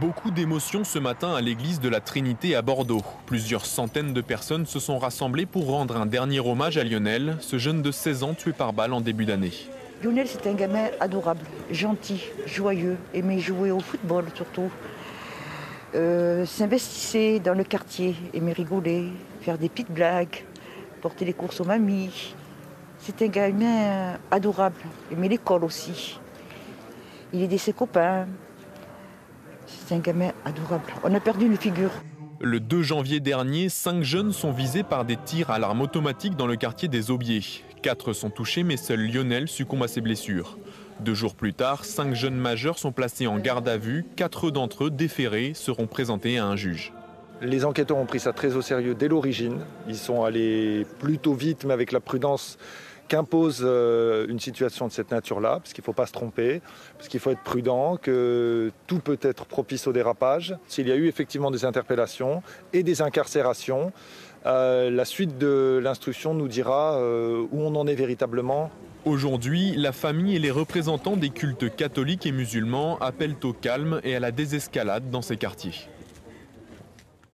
Beaucoup d'émotions ce matin à l'église de la Trinité à Bordeaux. Plusieurs centaines de personnes se sont rassemblées pour rendre un dernier hommage à Lionel, ce jeune de 16 ans tué par balle en début d'année. Lionel, c'est un gamin adorable, gentil, joyeux, aimait jouer au football surtout. S'investissait dans le quartier, aimait rigoler, faire des petites blagues, porter les courses aux mamies. C'est un gamin adorable, aimait l'école aussi. Il aidait ses copains. C'est un gamin adorable. On a perdu une figure. Le 2 janvier dernier, 5 jeunes sont visés par des tirs à l'arme automatique dans le quartier des Aubiers. 4 sont touchés, mais seul Lionel succombe à ses blessures. 2 jours plus tard, 5 jeunes majeurs sont placés en garde à vue. 4 d'entre eux, déférés, seront présentés à un juge. Les enquêteurs ont pris ça très au sérieux dès l'origine. Ils sont allés plutôt vite, mais avec la prudence qu'impose une situation de cette nature-là, parce qu'il ne faut pas se tromper, parce qu'il faut être prudent, que tout peut être propice au dérapage. S'il y a eu effectivement des interpellations et des incarcérations, la suite de l'instruction nous dira où on en est véritablement. Aujourd'hui, la famille et les représentants des cultes catholiques et musulmans appellent au calme et à la désescalade dans ces quartiers.